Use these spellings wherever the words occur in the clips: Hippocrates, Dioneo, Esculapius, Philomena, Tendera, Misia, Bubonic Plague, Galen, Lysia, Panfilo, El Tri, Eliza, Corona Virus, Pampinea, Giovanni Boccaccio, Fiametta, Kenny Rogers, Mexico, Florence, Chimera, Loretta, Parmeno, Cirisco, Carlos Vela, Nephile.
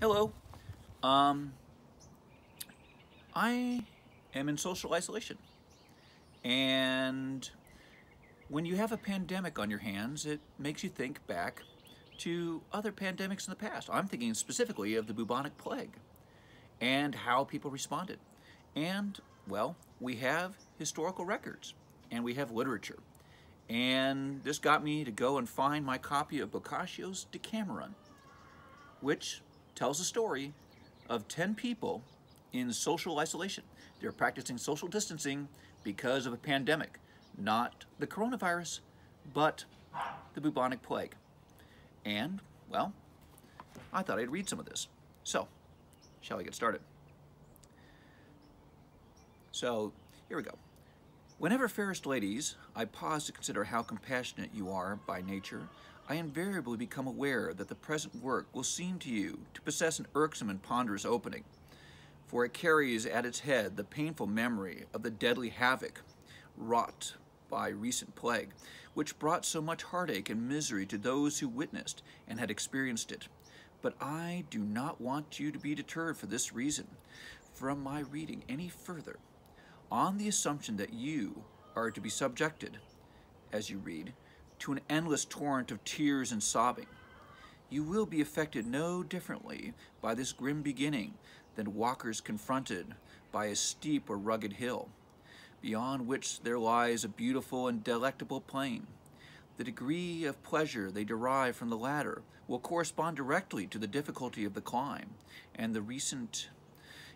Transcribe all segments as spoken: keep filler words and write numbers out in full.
Hello. Um, I am in social isolation, and when you have a pandemic on your hands, it makes you think back to other pandemics in the past. I'm thinking specifically of the bubonic plague and how people responded. And, well, we have historical records, and we have literature. And this got me to go and find my copy of Boccaccio's Decameron, which tells a story of ten people in social isolation. They're practicing social distancing because of a pandemic, not the coronavirus, but the bubonic plague. And, well, I thought I'd read some of this. So, shall we get started? So, here we go. Whenever, fairest ladies, I pause to consider how compassionate you are by nature, I invariably become aware that the present work will seem to you to possess an irksome and ponderous opening, for it carries at its head the painful memory of the deadly havoc wrought by recent plague, which brought so much heartache and misery to those who witnessed and had experienced it. But I do not want you to be deterred for this reason from my reading any further, on the assumption that you are to be subjected, as you read, to an endless torrent of tears and sobbing. You will be affected no differently by this grim beginning than walkers confronted by a steep or rugged hill, beyond which there lies a beautiful and delectable plain. The degree of pleasure they derive from the latter will correspond directly to the difficulty of the climb and the recent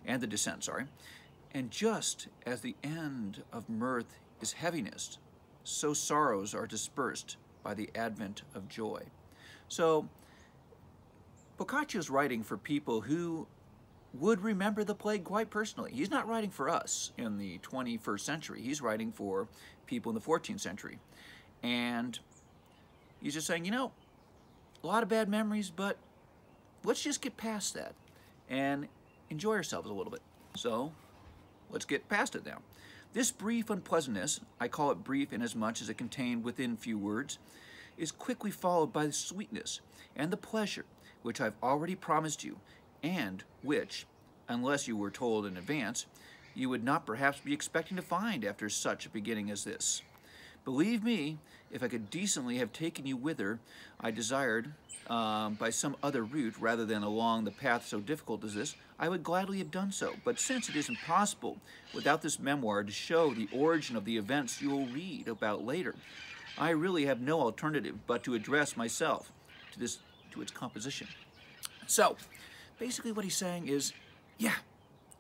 and the descent, sorry. And just as the end of mirth is heaviness, so sorrows are dispersed by the advent of joy. So, Boccaccio's writing for people who would remember the plague quite personally. He's not writing for us in the twenty-first century. He's writing for people in the fourteenth century. And he's just saying, you know, a lot of bad memories, but let's just get past that and enjoy ourselves a little bit. So, let's get past it now. This brief unpleasantness, I call it brief inasmuch as it contained within few words, is quickly followed by the sweetness and the pleasure which I've already promised you, and which, unless you were told in advance, you would not perhaps be expecting to find after such a beginning as this. Believe me, if I could decently have taken you whither I desired um, by some other route rather than along the path so difficult as this, I would gladly have done so. But since it is impossible without this memoir to show the origin of the events you will read about later, I really have no alternative but to address myself to this, to its composition. So, basically what he's saying is, yeah,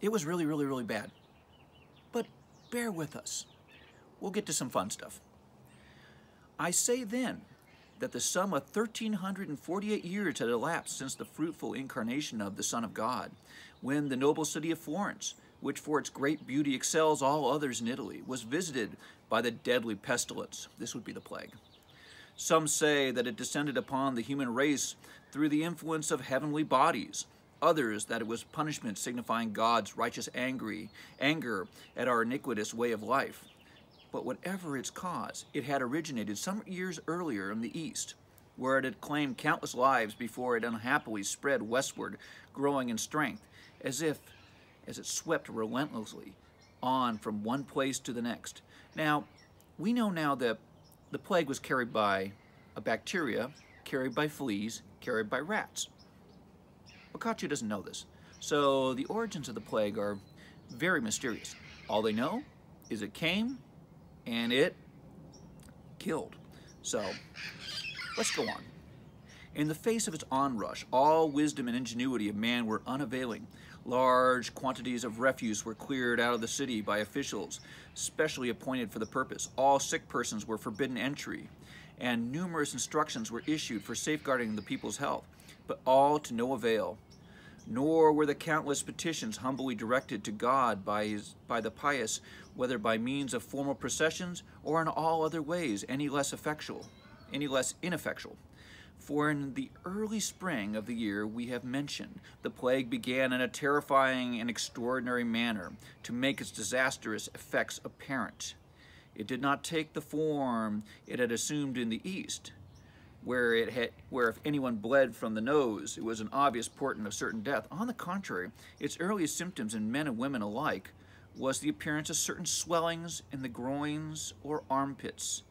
it was really, really, really bad. But bear with us. We'll get to some fun stuff. I say then that the sum of one thousand three hundred forty-eight years had elapsed since the fruitful incarnation of the Son of God, when the noble city of Florence, which for its great beauty excels all others in Italy, was visited by the deadly pestilence. This would be the plague. Some say that it descended upon the human race through the influence of heavenly bodies, others that it was punishment signifying God's righteous angry, anger at our iniquitous way of life. But whatever its cause, it had originated some years earlier in the East, where it had claimed countless lives before it unhappily spread westward, growing in strength, as if, as it swept relentlessly on from one place to the next. Now, we know now that the plague was carried by a bacteria, carried by fleas, carried by rats. Boccaccio doesn't know this, so the origins of the plague are very mysterious. All they know is it came, and it killed. So, let's go on. In the face of its onrush, all wisdom and ingenuity of man were unavailing. Large quantities of refuse were cleared out of the city by officials specially appointed for the purpose. All sick persons were forbidden entry, and numerous instructions were issued for safeguarding the people's health, but all to no avail. Nor were the countless petitions humbly directed to God by, his, by the pious, whether by means of formal processions or in all other ways, any less effectual, any less ineffectual. For in the early spring of the year we have mentioned, the plague began in a terrifying and extraordinary manner to make its disastrous effects apparent. It did not take the form it had assumed in the East, where it had, where if anyone bled from the nose, it was an obvious portent of certain death. On the contrary, its earliest symptoms in men and women alike was the appearance of certain swellings in the groins or armpits,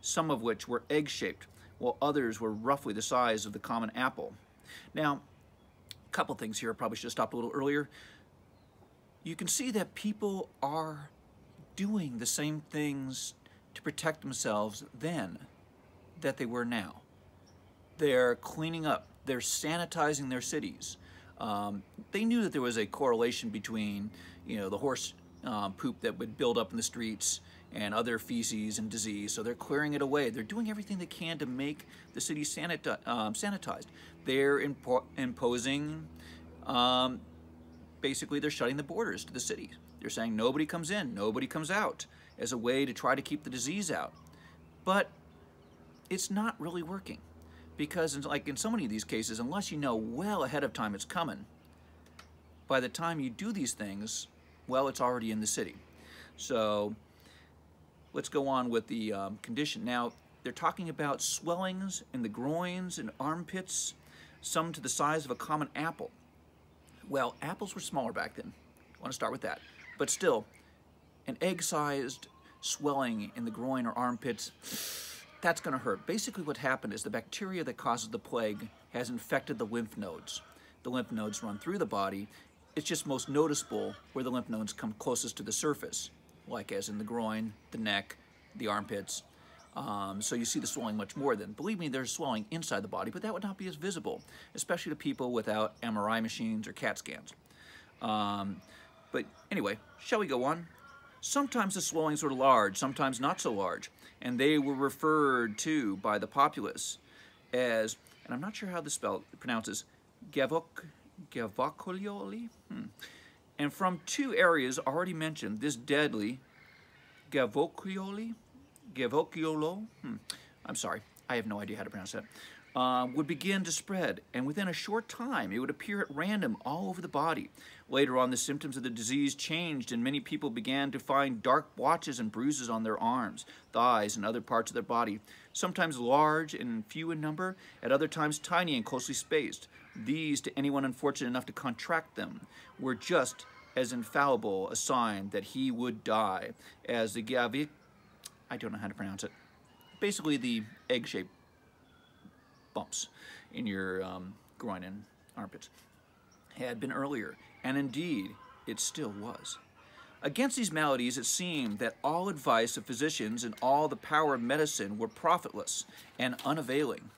some of which were egg-shaped, while others were roughly the size of the common apple. Now, a couple things here. I probably should have stopped a little earlier. You can see that people are doing the same things to protect themselves then that they were now. They're cleaning up. They're sanitizing their cities. Um, they knew that there was a correlation between, you know, the horse um, poop that would build up in the streets and other feces and disease, so they're clearing it away. They're doing everything they can to make the city sanita um, sanitized. They're impo imposing, um, basically they're shutting the borders to the city. They're saying nobody comes in, nobody comes out, as a way to try to keep the disease out. But it's not really working, because like in so many of these cases, unless you know well ahead of time it's coming, by the time you do these things, well, it's already in the city. So let's go on with the um, condition. Now, they're talking about swellings in the groins and armpits, some to the size of a common apple. Well, apples were smaller back then. I want to start with that. But still, an egg-sized swelling in the groin or armpits, that's going to hurt. Basically what happened is the bacteria that causes the plague has infected the lymph nodes. The lymph nodes run through the body. It's just most noticeable where the lymph nodes come closest to the surface, like as in the groin, the neck, the armpits. Um, so you see the swelling much more then. Believe me, there's swelling inside the body, but that would not be as visible, especially to people without M R I machines or CAT scans. Um, but anyway, shall we go on? Sometimes the swellings were large, sometimes not so large, and they were referred to by the populace as, and I'm not sure how this spell pronounces, gavoc, gavoccioli? Hmm. And from two areas already mentioned, this deadly gavoccioli, gavocciolo, hmm. I'm sorry, I have no idea how to pronounce that, uh, would begin to spread, and within a short time, it would appear at random all over the body. Later on, the symptoms of the disease changed, and many people began to find dark blotches and bruises on their arms, thighs, and other parts of their body, sometimes large and few in number, at other times tiny and closely spaced. These, to anyone unfortunate enough to contract them, were just as infallible a sign that he would die as the gavi, I don't know how to pronounce it, basically the egg-shaped bumps in your um, groin and armpits had been earlier, and indeed it still was. Against these maladies, it seemed that all advice of physicians and all the power of medicine were profitless and unavailing.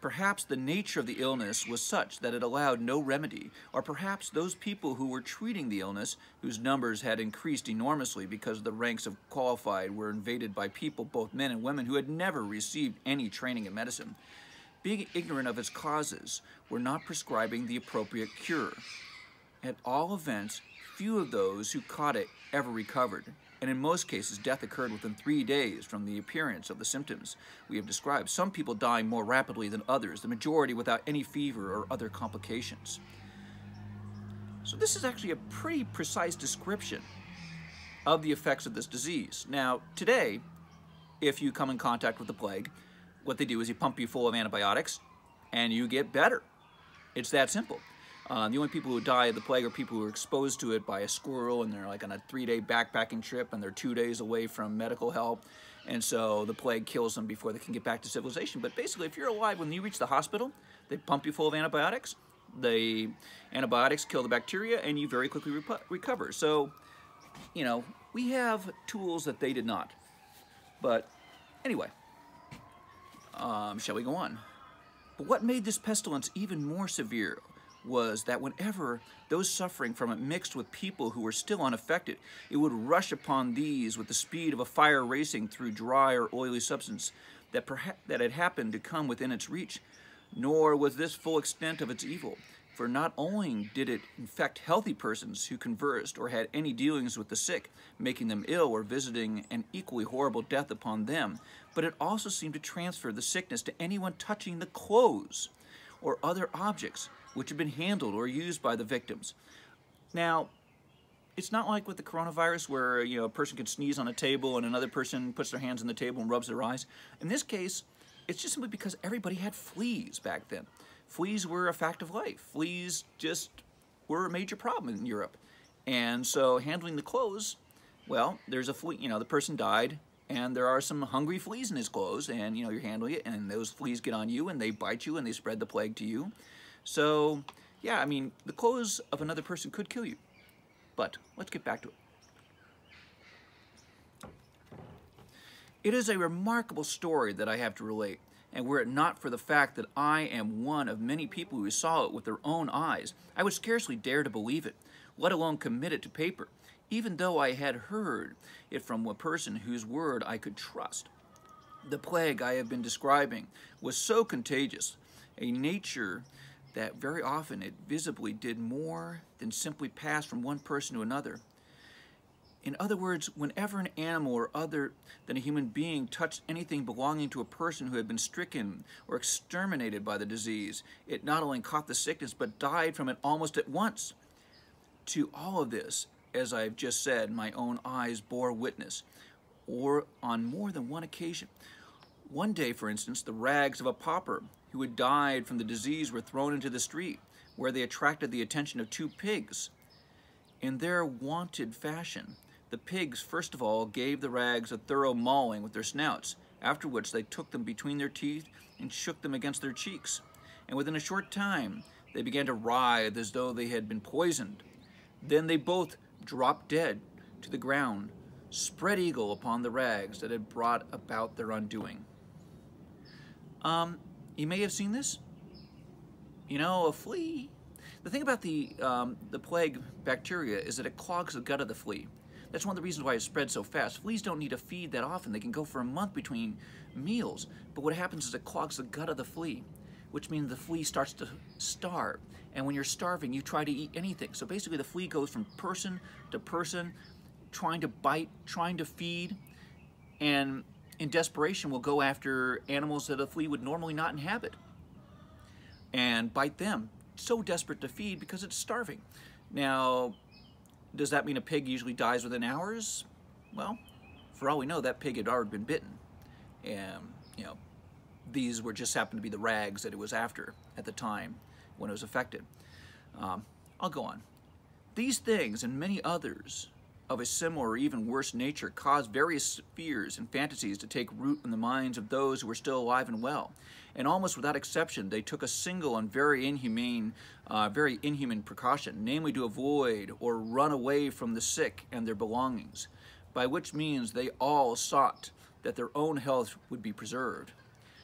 Perhaps the nature of the illness was such that it allowed no remedy, or perhaps those people who were treating the illness, whose numbers had increased enormously because the ranks of qualified were invaded by people, both men and women, who had never received any training in medicine, being ignorant of its causes, were not prescribing the appropriate cure. At all events, few of those who caught it ever recovered, and in most cases, death occurred within three days from the appearance of the symptoms we have described, some people dying more rapidly than others, the majority without any fever or other complications. So this is actually a pretty precise description of the effects of this disease. Now, today, if you come in contact with the plague, what they do is they pump you full of antibiotics, and you get better. It's that simple. Um, the only people who die of the plague are people who are exposed to it by a squirrel, and they're like on a three-day backpacking trip, and they're two days away from medical help, and so the plague kills them before they can get back to civilization. But basically, if you're alive when you reach the hospital, they pump you full of antibiotics, the antibiotics kill the bacteria, and you very quickly re recover. So, you know, we have tools that they did not. But anyway, um, shall we go on? But what made this pestilence even more severe was that whenever those suffering from it mixed with people who were still unaffected, it would rush upon these with the speed of a fire racing through dry or oily substance that perhaps that had happened to come within its reach. Nor was this full extent of its evil, for not only did it infect healthy persons who conversed or had any dealings with the sick, making them ill or visiting an equally horrible death upon them, but it also seemed to transfer the sickness to anyone touching the clothes or other objects which had been handled or used by the victims. Now, it's not like with the coronavirus where, you know, a person can sneeze on a table and another person puts their hands on the table and rubs their eyes. In this case, It's just simply because everybody had fleas back then. Fleas were a fact of life. Fleas just were a major problem in Europe. And so handling the clothes, well, there's a flea, you know, the person died and there are some hungry fleas in his clothes and, you know, you're handling it and those fleas get on you and they bite you and they spread the plague to you. So, yeah, I mean, the clothes of another person could kill you. But let's get back to it. It is a remarkable story that I have to relate, and were it not for the fact that I am one of many people who saw it with their own eyes, I would scarcely dare to believe it, let alone commit it to paper, even though I had heard it from a person whose word I could trust. The plague I have been describing was so contagious, a nature that very often it visibly did more than simply pass from one person to another. In other words, whenever an animal or other than a human being touched anything belonging to a person who had been stricken or exterminated by the disease, it not only caught the sickness, but died from it almost at once. To all of this, as I have just said, my own eyes bore witness, or on more than one occasion. One day, for instance, the rags of a pauper who had died from the disease were thrown into the street, where they attracted the attention of two pigs. In their wonted fashion, the pigs, first of all, gave the rags a thorough mauling with their snouts, after which they took them between their teeth and shook them against their cheeks. And within a short time, they began to writhe as though they had been poisoned. Then they both dropped dead to the ground, spread eagle upon the rags that had brought about their undoing. Um, you may have seen this. You know, a flea. The thing about the, um, the plague bacteria is that it clogs the gut of the flea. That's one of the reasons why it spreads so fast. Fleas don't need to feed that often. They can go for a month between meals. But what happens is it clogs the gut of the flea, which means the flea starts to starve. And when you're starving, you try to eat anything. So basically the flea goes from person to person, trying to bite, trying to feed, and in desperation will go after animals that a flea would normally not inhabit and bite them. So desperate to feed because it's starving. Now, does that mean a pig usually dies within hours? Well, for all we know, that pig had already been bitten. And, you know, these were just happened to be the rags that it was after at the time when it was affected. Um, I'll go on. These things and many others of a similar or even worse nature caused various fears and fantasies to take root in the minds of those who were still alive and well. And almost without exception, they took a single and very inhumane, uh, very inhuman precaution, namely to avoid or run away from the sick and their belongings, by which means they all sought that their own health would be preserved.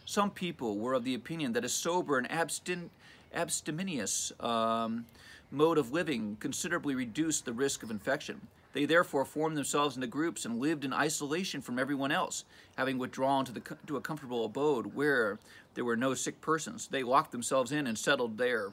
Some people were of the opinion that a sober and abstin abstemious um, mode of living considerably reduced the risk of infection. They therefore formed themselves into groups and lived in isolation from everyone else, having withdrawn to, the, to a comfortable abode where there were no sick persons. They locked themselves in and settled there,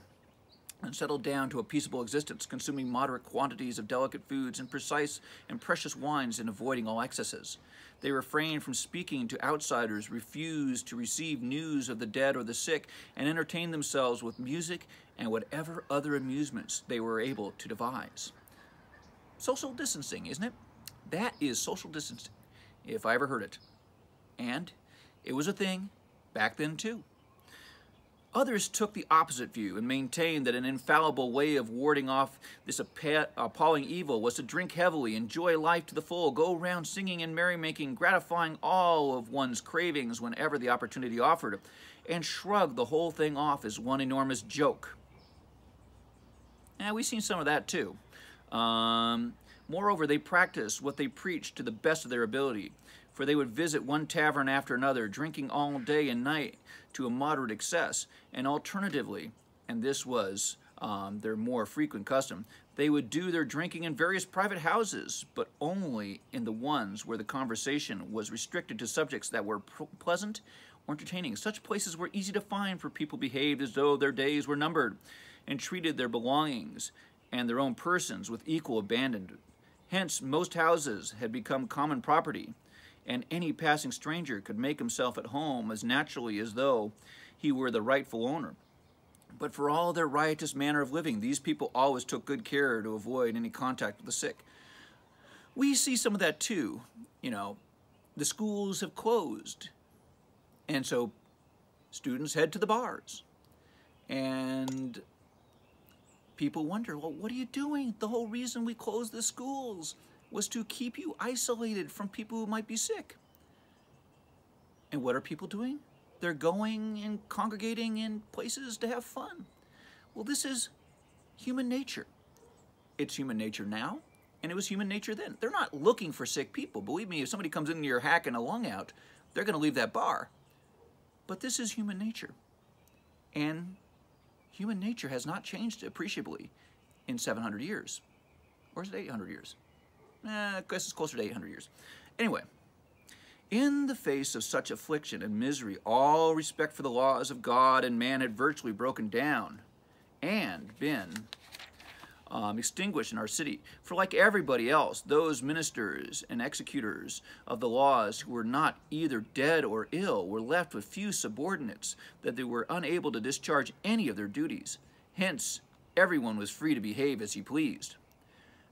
and settled down to a peaceable existence, consuming moderate quantities of delicate foods and precise and precious wines and avoiding all excesses. They refrained from speaking to outsiders, refused to receive news of the dead or the sick, and entertained themselves with music and whatever other amusements they were able to devise. Social distancing, isn't it? That is social distancing, if I ever heard it. And it was a thing back then too. Others took the opposite view and maintained that an infallible way of warding off this appalling evil was to drink heavily, enjoy life to the full, go around singing and merrymaking, gratifying all of one's cravings whenever the opportunity offered, and shrug the whole thing off as one enormous joke. And we've seen some of that too. Um, moreover, they practiced what they preached to the best of their ability, for they would visit one tavern after another, drinking all day and night to a moderate excess, and alternatively, and this was um, their more frequent custom, they would do their drinking in various private houses, but only in the ones where the conversation was restricted to subjects that were pleasant or entertaining. Such places were easy to find, for people behaved as though their days were numbered and treated their belongings and their own persons with equal abandon. Hence, most houses had become common property, and any passing stranger could make himself at home as naturally as though he were the rightful owner. But for all their riotous manner of living, these people always took good care to avoid any contact with the sick. We see some of that too. You know, the schools have closed, and so students head to the bars. And people wonder, well, what are you doing? The whole reason we closed the schools was to keep you isolated from people who might be sick. And what are people doing? They're going and congregating in places to have fun. Well, this is human nature. It's human nature now, and it was human nature then. They're not looking for sick people. Believe me, if somebody comes into your hack and a lung out, they're going to leave that bar. But this is human nature. And human nature has not changed appreciably in seven hundred years. Or is it eight hundred years? Eh, I guess it's closer to eight hundred years. Anyway, in the face of such affliction and misery, all respect for the laws of God and man had virtually broken down and been um, extinguished in our city. For like everybody else, those ministers and executors of the laws who were not either dead or ill were left with few subordinates that they were unable to discharge any of their duties. Hence, everyone was free to behave as he pleased.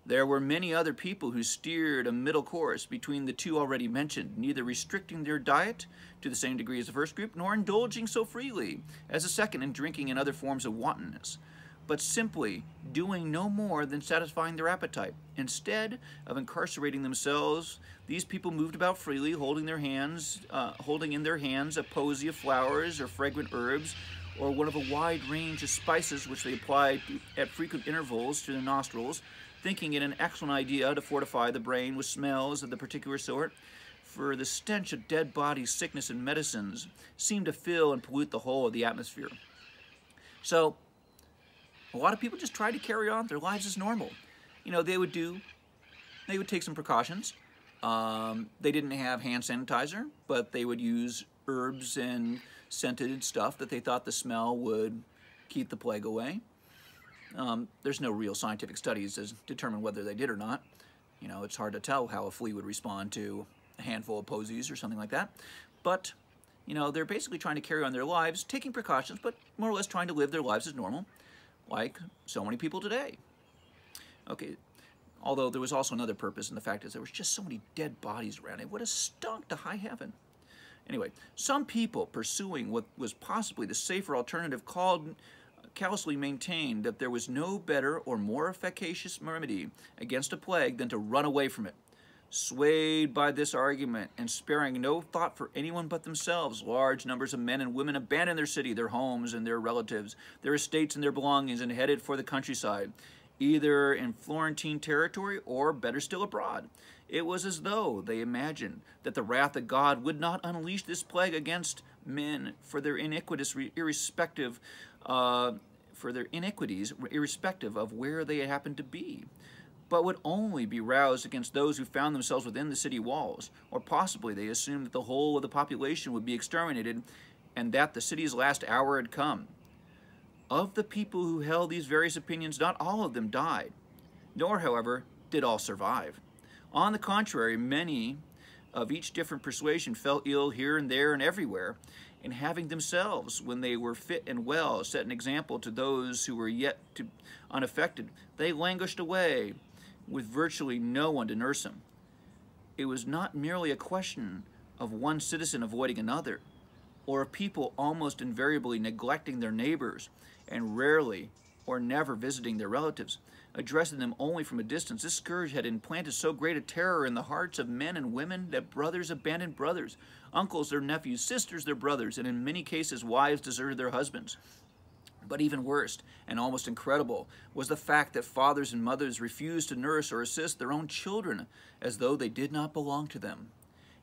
There were many other people who steered a middle course between the two already mentioned, neither restricting their diet to the same degree as the first group, nor indulging so freely as the second in drinking and other forms of wantonness, but simply doing no more than satisfying their appetite. Instead of incarcerating themselves, these people moved about freely, holding their hands, uh, holding in their hands a posy of flowers or fragrant herbs, or one of a wide range of spices which they applied at frequent intervals to their nostrils, thinking it an excellent idea to fortify the brain with smells of the particular sort, for the stench of dead bodies, sickness, and medicines seemed to fill and pollute the whole of the atmosphere. So, a lot of people just tried to carry on their lives as normal. You know, they would do, they would take some precautions. Um, they didn't have hand sanitizer, but they would use herbs and scented stuff that they thought the smell would keep the plague away. Um, there's no real scientific studies to determine whether they did or not. You know, it's hard to tell how a flea would respond to a handful of posies or something like that. But, you know, they're basically trying to carry on their lives, taking precautions, but more or less trying to live their lives as normal, like so many people today. Okay, although there was also another purpose, and the fact is there was just so many dead bodies around. It would have stunk to high heaven. Anyway, some people pursuing what was possibly the safer alternative called callously maintained that there was no better or more efficacious remedy against a plague than to run away from it. Swayed by this argument and sparing no thought for anyone but themselves, large numbers of men and women abandoned their city, their homes and their relatives, their estates and their belongings, and headed for the countryside, either in Florentine territory or, better still, abroad. It was as though they imagined that the wrath of God would not unleash this plague against men for their iniquitous, irrespective, uh, for their iniquities, irrespective of where they happened to be, but would only be roused against those who found themselves within the city walls, or possibly they assumed that the whole of the population would be exterminated and that the city's last hour had come. Of the people who held these various opinions, not all of them died, nor, however, did all survive. On the contrary, many of each different persuasion fell ill here and there and everywhere, and having themselves, when they were fit and well, set an example to those who were yet to, unaffected, they languished away with virtually no one to nurse them. It was not merely a question of one citizen avoiding another, or of people almost invariably neglecting their neighbors and rarely or never visiting their relatives, addressing them only from a distance. This scourge had implanted so great a terror in the hearts of men and women that brothers abandoned brothers, uncles their nephews, sisters their brothers, and in many cases wives deserted their husbands. But even worse, and almost incredible, was the fact that fathers and mothers refused to nurse or assist their own children as though they did not belong to them.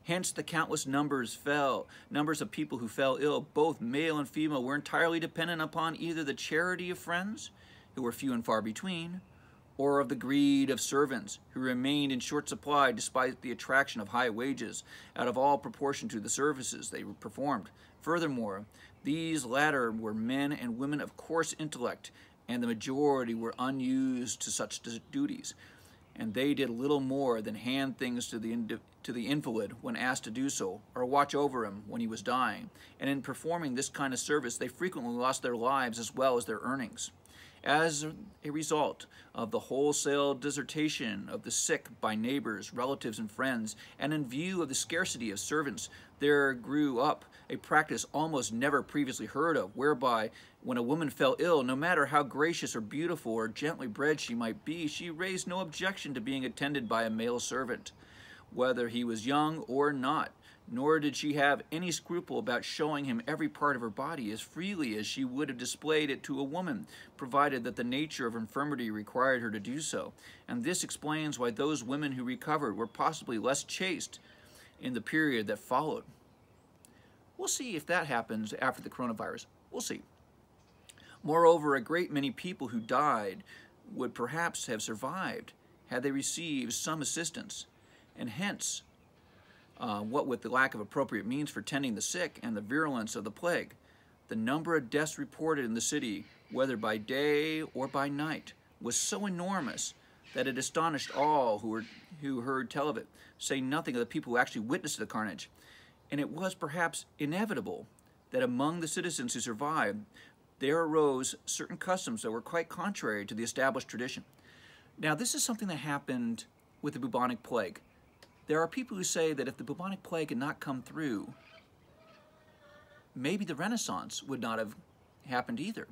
Hence the countless numbers fell, numbers of people who fell ill, both male and female, were entirely dependent upon either the charity of friends, who were few and far between, or of the greed of servants, who remained in short supply despite the attraction of high wages, out of all proportion to the services they performed. Furthermore, these latter were men and women of coarse intellect, and the majority were unused to such duties, and they did little more than hand things to the individual, to the invalid when asked to do so, or watch over him when he was dying, and in performing this kind of service they frequently lost their lives as well as their earnings. as a result of the wholesale desertion of the sick by neighbors, relatives, and friends, and in view of the scarcity of servants, there grew up a practice almost never previously heard of, whereby when a woman fell ill, no matter how gracious or beautiful or gently bred she might be, she raised no objection to being attended by a male servant, whether he was young or not, nor did she have any scruple about showing him every part of her body as freely as she would have displayed it to a woman, provided that the nature of infirmity required her to do so. And this explains why those women who recovered were possibly less chaste in the period that followed. We'll see if that happens after the coronavirus. We'll see. Moreover, a great many people who died would perhaps have survived had they received some assistance, and hence, Uh, what with the lack of appropriate means for tending the sick and the virulence of the plague, the number of deaths reported in the city, whether by day or by night, was so enormous that it astonished all who, were, who heard tell of it, saying nothing of the people who actually witnessed the carnage. And it was perhaps inevitable that among the citizens who survived, there arose certain customs that were quite contrary to the established tradition. Now, this is something that happened with the bubonic plague. There are people who say that if the bubonic plague had not come through, maybe the Renaissance would not have happened either.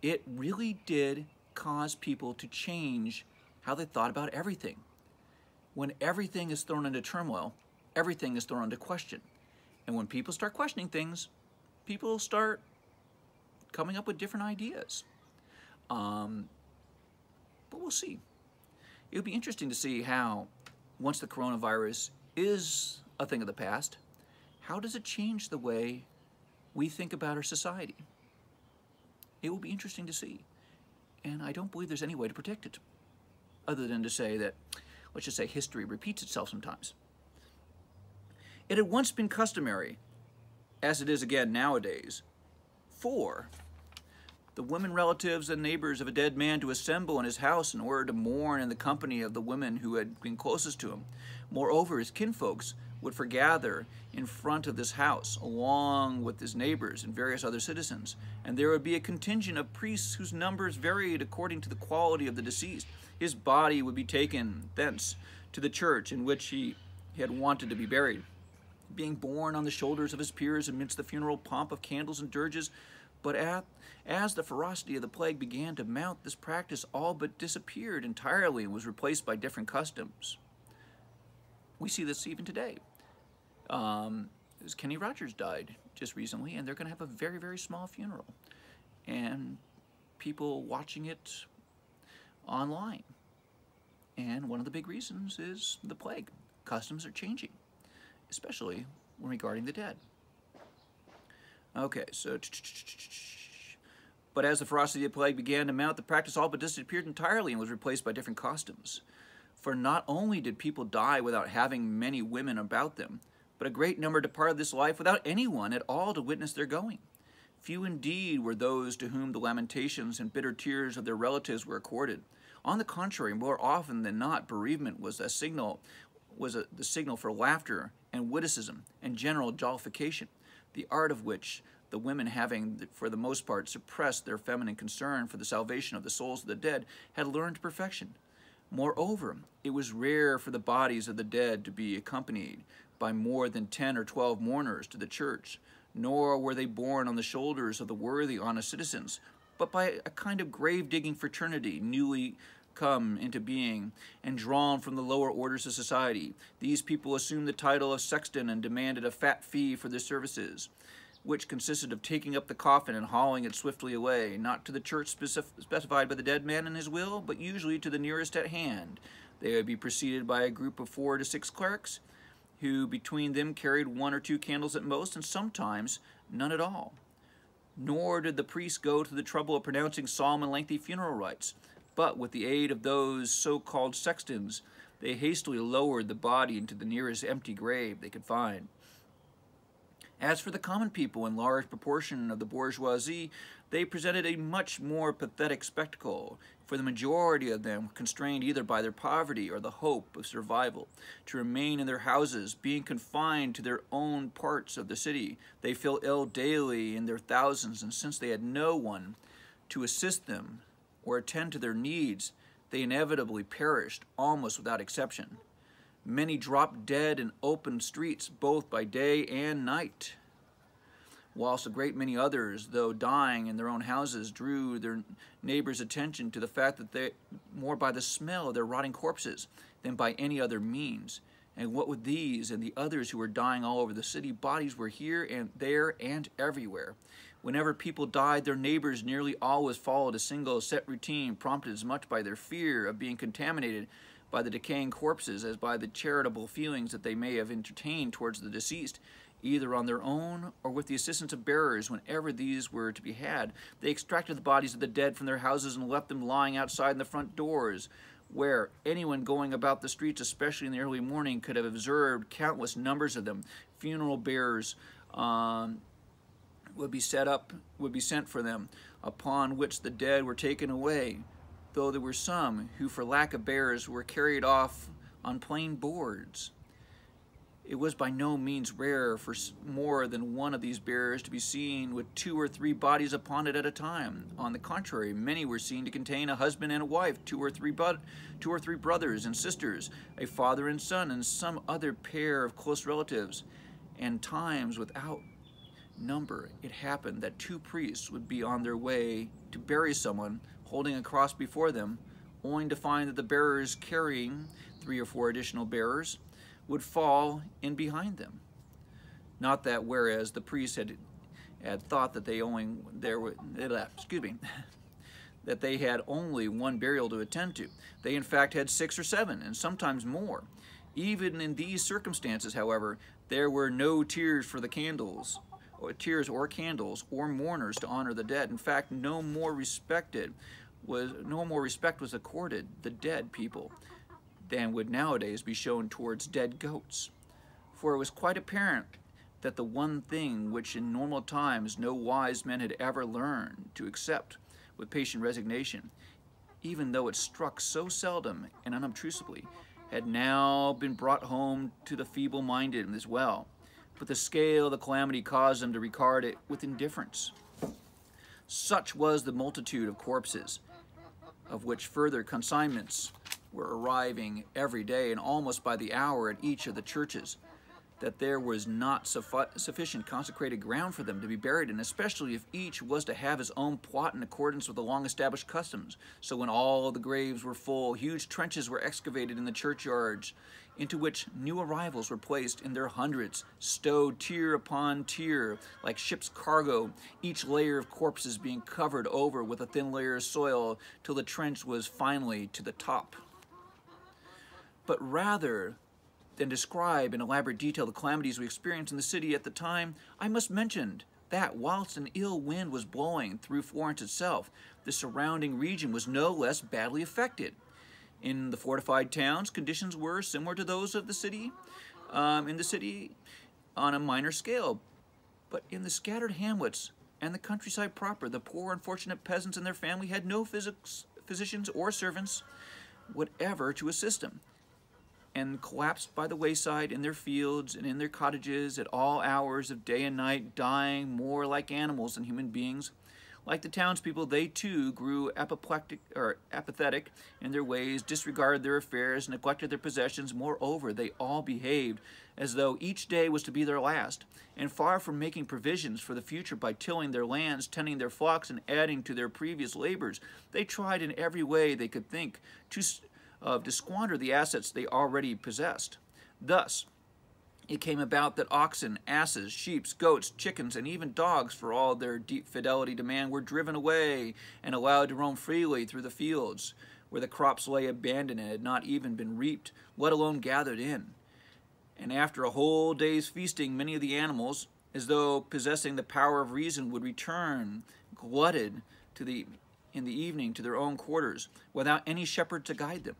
It really did cause people to change how they thought about everything. When everything is thrown into turmoil, everything is thrown into question. And when people start questioning things, people start coming up with different ideas. Um, but we'll see. It would be interesting to see how, once the coronavirus is a thing of the past, how does it change the way we think about our society? It will be interesting to see. And I don't believe there's any way to predict it, other than to say that, let's just say, history repeats itself sometimes. It had once been customary, as it is again nowadays, for the women relatives and neighbors of a dead man to assemble in his house in order to mourn in the company of the women who had been closest to him. Moreover, his kinfolks would forgather in front of this house, along with his neighbors and various other citizens, and there would be a contingent of priests whose numbers varied according to the quality of the deceased. His body would be taken thence to the church in which he had wanted to be buried, being borne on the shoulders of his peers amidst the funeral pomp of candles and dirges. But at, as the ferocity of the plague began to mount, this practice all but disappeared entirely and was replaced by different customs. We see this even today. Um, Kenny Rogers died just recently, and they're going to have a very, very small funeral, and people watching it online. And one of the big reasons is the plague. Customs are changing, especially when regarding the dead. Okay, so, but as the ferocity of the plague began to mount, the practice all but disappeared entirely and was replaced by different customs. For not only did people die without having many women about them, but a great number departed this life without anyone at all to witness their going. Few indeed were those to whom the lamentations and bitter tears of their relatives were accorded. On the contrary, more often than not, bereavement was a signal, was a, the signal for laughter and witticism and general jollification, the art of which the women, having for the most part suppressed their feminine concern for the salvation of the souls of the dead, had learned to perfection. Moreover, it was rare for the bodies of the dead to be accompanied by more than ten or twelve mourners to the church, nor were they borne on the shoulders of the worthy, honest citizens, but by a kind of grave-digging fraternity newly come into being and drawn from the lower orders of society. These people assumed the title of sexton and demanded a fat fee for their services, which consisted of taking up the coffin and hauling it swiftly away, not to the church specified by the dead man in his will, but usually to the nearest at hand. They would be preceded by a group of four to six clerks, who between them carried one or two candles at most, and sometimes none at all. Nor did the priests go to the trouble of pronouncing solemn and lengthy funeral rites, but with the aid of those so-called sextons, they hastily lowered the body into the nearest empty grave they could find. As for the common people and large proportion of the bourgeoisie, they presented a much more pathetic spectacle, for the majority of them were constrained either by their poverty or the hope of survival to remain in their houses, being confined to their own parts of the city. They fell ill daily in their thousands, and since they had no one to assist them or attend to their needs, they inevitably perished almost without exception. Many dropped dead in open streets both by day and night, whilst a great many others, though dying in their own houses, drew their neighbors' attention to the fact that they, more by the smell of their rotting corpses than by any other means. And what with these and the others who were dying all over the city, bodies were here and there and everywhere. Whenever people died, their neighbors nearly always followed a single set routine, prompted as much by their fear of being contaminated by the decaying corpses as by the charitable feelings that they may have entertained towards the deceased, either on their own or with the assistance of bearers. Whenever these were to be had, they extracted the bodies of the dead from their houses and left them lying outside in the front doors, where anyone going about the streets, especially in the early morning, could have observed countless numbers of them. Funeral bearers um, would be set up, would be sent for them, upon which the dead were taken away, though there were some who, for lack of bearers, were carried off on plain boards. It was by no means rare for more than one of these bearers to be seen with two or three bodies upon it at a time. On the contrary, many were seen to contain a husband and a wife, two or three but two or three brothers and sisters, a father and son, and some other pair of close relatives. And times without number it happened that two priests would be on their way to bury someone, holding a cross before them, only to find that the bearers, carrying three or four additional bearers, would fall in behind them. Not that whereas the priests had had thought that they only there were excuse me that they had only one burial to attend to, they in fact had six or seven, and sometimes more. Even in these circumstances, however, there were no tears for the candles, or tears or candles or mourners to honor the dead. In fact, no more respected was no more respect was accorded the dead people than would nowadays be shown towards dead goats. For it was quite apparent that the one thing which in normal times no wise men had ever learned to accept with patient resignation, even though it struck so seldom and unobtrusively, had now been brought home to the feeble-minded as well. But the scale of the calamity caused them to regard it with indifference. Such was the multitude of corpses, of which further consignments were arriving every day and almost by the hour at each of the churches, that there was not suffi- sufficient consecrated ground for them to be buried in, especially if each was to have his own plot in accordance with the long-established customs. So when all the graves were full, huge trenches were excavated in the churchyards, into which new arrivals were placed in their hundreds, stowed tier upon tier, like ship's cargo, each layer of corpses being covered over with a thin layer of soil, till the trench was finally to the top. But rather than describe in elaborate detail the calamities we experienced in the city at the time, I must mention that whilst an ill wind was blowing through Florence itself, the surrounding region was no less badly affected. In the fortified towns, conditions were similar to those of the city, um, in the city on a minor scale. But in the scattered hamlets and the countryside proper, the poor unfortunate peasants and their family had no physics, physicians or servants whatever to assist them, and collapsed by the wayside in their fields and in their cottages at all hours of day and night, dying more like animals than human beings. Like the townspeople, they too grew apoplectic or apathetic in their ways, disregarded their affairs, neglected their possessions. Moreover, they all behaved as though each day was to be their last, and far from making provisions for the future by tilling their lands, tending their flocks, and adding to their previous labors, they tried in every way they could think to of to squander the assets they already possessed. Thus, it came about that oxen, asses, sheep, goats, chickens, and even dogs, for all their deep fidelity to man, were driven away and allowed to roam freely through the fields, where the crops lay abandoned and had not even been reaped, let alone gathered in. And after a whole day's feasting, many of the animals, as though possessing the power of reason, would return, glutted to the in the evening to their own quarters, without any shepherd to guide them.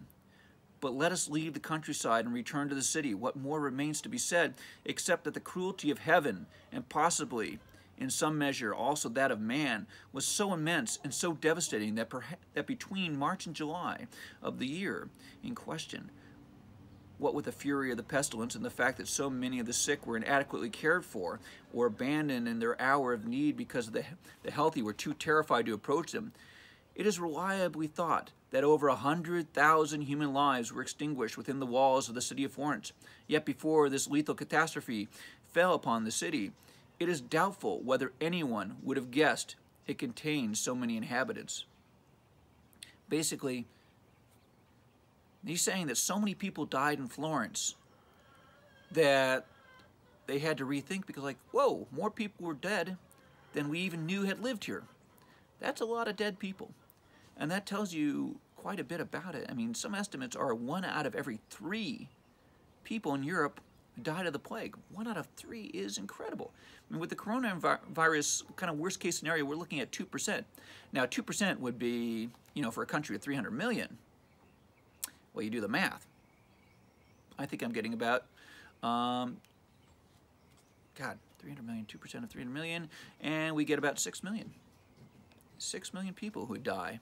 But let us leave the countryside and return to the city. What more remains to be said, except that the cruelty of heaven, and possibly in some measure also that of man, was so immense and so devastating that, perha that between March and July of the year in question, what with the fury of the pestilence and the fact that so many of the sick were inadequately cared for or abandoned in their hour of need because the, the healthy were too terrified to approach them, it is reliably thought that over a hundred thousand human lives were extinguished within the walls of the city of Florence. Yet before this lethal catastrophe fell upon the city, it is doubtful whether anyone would have guessed it contained so many inhabitants. Basically, he's saying that so many people died in Florence that they had to rethink because, like, whoa, more people were dead than we even knew had lived here. That's a lot of dead people. And that tells you quite a bit about it. I mean, some estimates are one out of every three people in Europe died of the plague. One out of three is incredible. I mean, with the coronavirus kind of worst case scenario, we're looking at two percent. Now, two percent would be, you know, for a country of three hundred million. Well, you do the math. I think I'm getting about, um, God, three hundred million, two percent of three hundred million, and we get about six million. six million people who die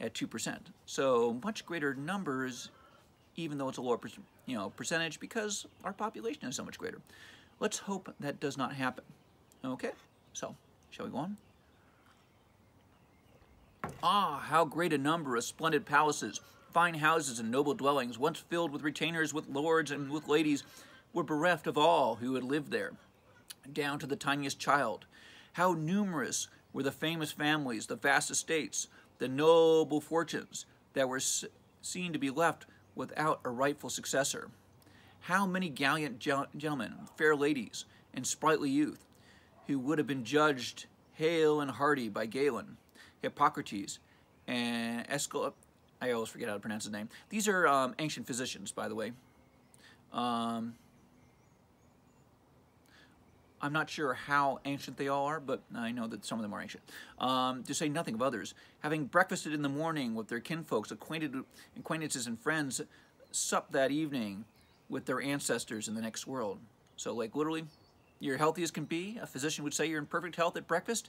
at two percent. So much greater numbers, even though it's a lower per, you know, percentage, because our population is so much greater. Let's hope that does not happen. Okay, so shall we go on? Ah, how great a number of splendid palaces, fine houses, and noble dwellings, once filled with retainers, with lords, and with ladies, were bereft of all who had lived there, down to the tiniest child. How numerous were the famous families, the vast estates, the noble fortunes that were seen to be left without a rightful successor. How many gallant gentlemen, fair ladies, and sprightly youth, who would have been judged hale and hearty by Galen, Hippocrates, and Esculapius. I always forget how to pronounce his name. These are um, ancient physicians, by the way. Um, I'm not sure how ancient they all are, but I know that some of them are ancient. Um, to say nothing of others, having breakfasted in the morning with their kinfolks, acquainted, acquaintances and friends, supped that evening with their ancestors in the next world. So, like, literally, you're healthy as can be. A physician would say you're in perfect health at breakfast,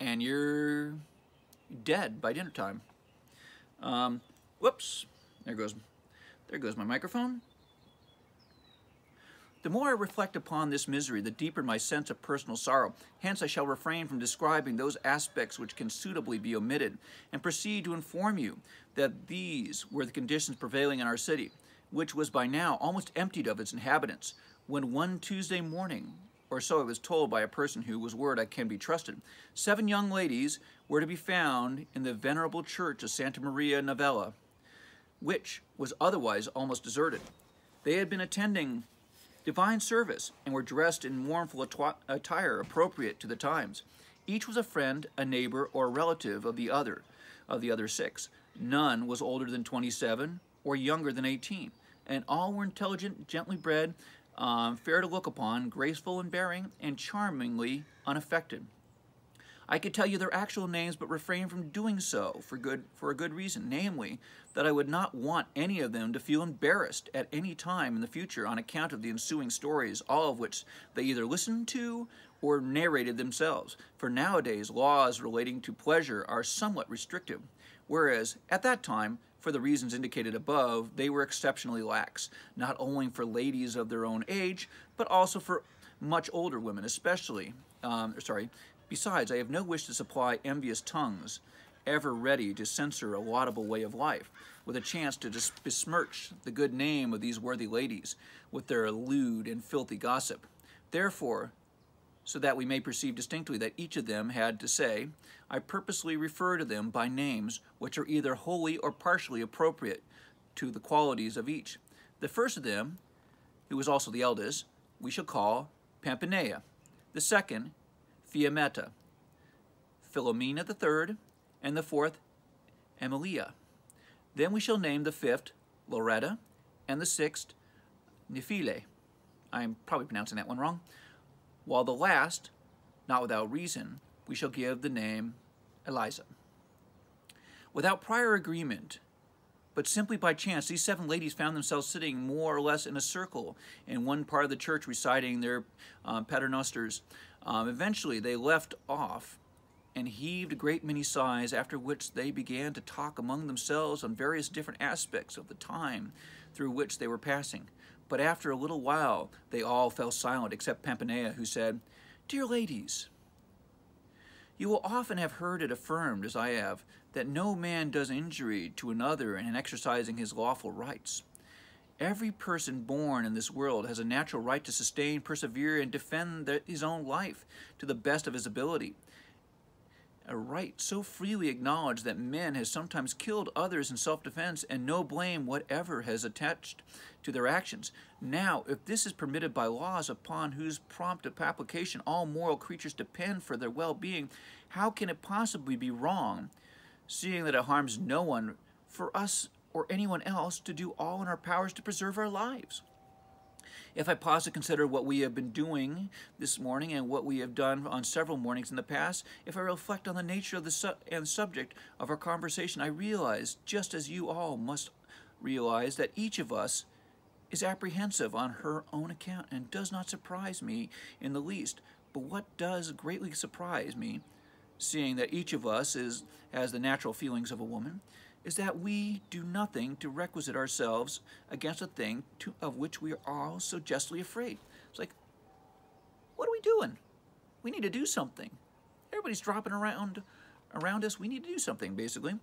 and you're dead by dinner time. Um, whoops, there goes, there goes my microphone. The more I reflect upon this misery, the deeper my sense of personal sorrow. Hence I shall refrain from describing those aspects which can suitably be omitted, and proceed to inform you that these were the conditions prevailing in our city, which was by now almost emptied of its inhabitants, when one Tuesday morning, or so I was told by a person who was word I can be trusted, seven young ladies were to be found in the venerable church of Santa Maria Novella, which was otherwise almost deserted. They had been attending divine service and were dressed in mournful attire appropriate to the times. Each was a friend, a neighbor, or a relative of the other, of the other six. None was older than twenty-seven or younger than eighteen, and all were intelligent, gently bred, Um, fair to look upon, graceful in bearing, and charmingly unaffected. I could tell you their actual names, but refrain from doing so for good for a good reason, namely, that I would not want any of them to feel embarrassed at any time in the future on account of the ensuing stories, all of which they either listened to or narrated themselves. For nowadays, laws relating to pleasure are somewhat restrictive, whereas at that time, for the reasons indicated above, they were exceptionally lax, not only for ladies of their own age, but also for much older women, especially, um, sorry, besides, I have no wish to supply envious tongues, ever ready to censor a laudable way of life, with a chance to dis besmirch the good name of these worthy ladies with their lewd and filthy gossip. Therefore, so that we may perceive distinctly that each of them had to say, I purposely refer to them by names which are either wholly or partially appropriate to the qualities of each. The first of them, who was also the eldest, we shall call Pampinea, the second, Fiametta, Philomena the third, and the fourth, Emilia. Then we shall name the fifth, Loretta, and the sixth, Nephile. I'm probably pronouncing that one wrong. While the last, not without reason, we shall give the name Eliza. Without prior agreement, but simply by chance, these seven ladies found themselves sitting more or less in a circle in one part of the church reciting their um, paternosters. Um, eventually, they left off and heaved a great many sighs, after which they began to talk among themselves on various different aspects of the time through which they were passing. But after a little while they all fell silent, except Pampinea, who said, "Dear ladies, you will often have heard it affirmed, as I have, that no man does injury to another in exercising his lawful rights. Every person born in this world has a natural right to sustain, persevere, and defend the, his own life to the best of his ability. A right so freely acknowledged that men have sometimes killed others in self-defense, and no blame whatever has attached to their actions. Now, if this is permitted by laws upon whose prompt application all moral creatures depend for their well-being, how can it possibly be wrong, seeing that it harms no one, for us or anyone else to do all in our powers to preserve our lives? If I pause to consider what we have been doing this morning and what we have done on several mornings in the past, if I reflect on the nature of the su and subject of our conversation, I realize, just as you all must realize, that each of us is apprehensive on her own account, and does not surprise me in the least. But what does greatly surprise me, seeing that each of us is, has the natural feelings of a woman, is that we do nothing to requisite ourselves against a thing to, of which we are all so justly afraid." It's like, what are we doing? We need to do something. Everybody's dropping around, around us. We need to do something, basically.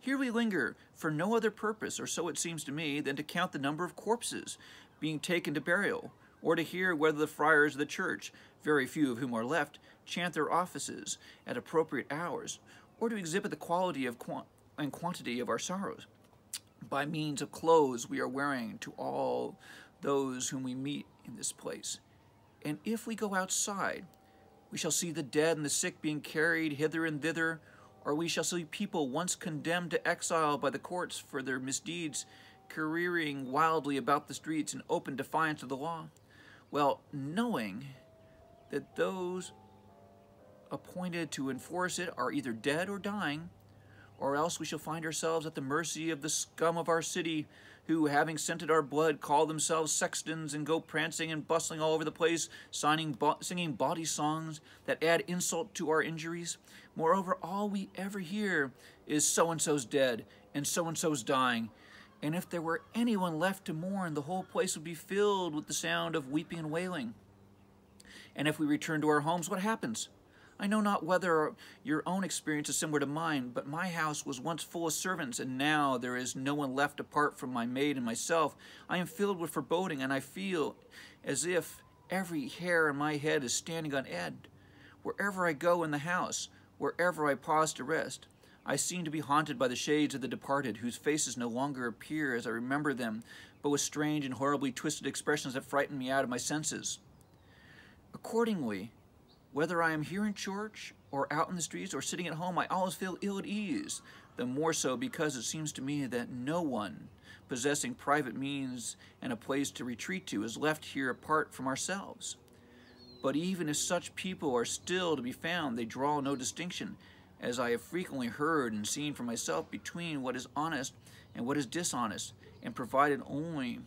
"Here we linger for no other purpose, or so it seems to me, than to count the number of corpses being taken to burial, or to hear whether the friars of the church, very few of whom are left, chant their offices at appropriate hours, or to exhibit the quality of quant and quantity of our sorrows, by means of clothes we are wearing, to all those whom we meet in this place. And if we go outside, we shall see the dead and the sick being carried hither and thither, or we shall see people once condemned to exile by the courts for their misdeeds careering wildly about the streets in open defiance of the law, well knowing that those appointed to enforce it are either dead or dying, or else we shall find ourselves at the mercy of the scum of our city, who, having scented our blood, call themselves sextons, and go prancing and bustling all over the place, signing, bo singing bawdy songs that add insult to our injuries. Moreover, all we ever hear is so-and-so's dead, and so-and-so's dying, and if there were anyone left to mourn, the whole place would be filled with the sound of weeping and wailing. And if we return to our homes, what happens? I know not whether your own experience is similar to mine, but my house was once full of servants, and now there is no one left apart from my maid and myself. I am filled with foreboding, and I feel as if every hair in my head is standing on end. Wherever I go in the house, wherever I pause to rest, I seem to be haunted by the shades of the departed, whose faces no longer appear as I remember them, but with strange and horribly twisted expressions that frighten me out of my senses. Accordingly, whether I am here in church, or out in the streets, or sitting at home, I always feel ill at ease, the more so because it seems to me that no one possessing private means and a place to retreat to is left here apart from ourselves. But even if such people are still to be found, they draw no distinction, as I have frequently heard and seen for myself, between what is honest and what is dishonest, and provided only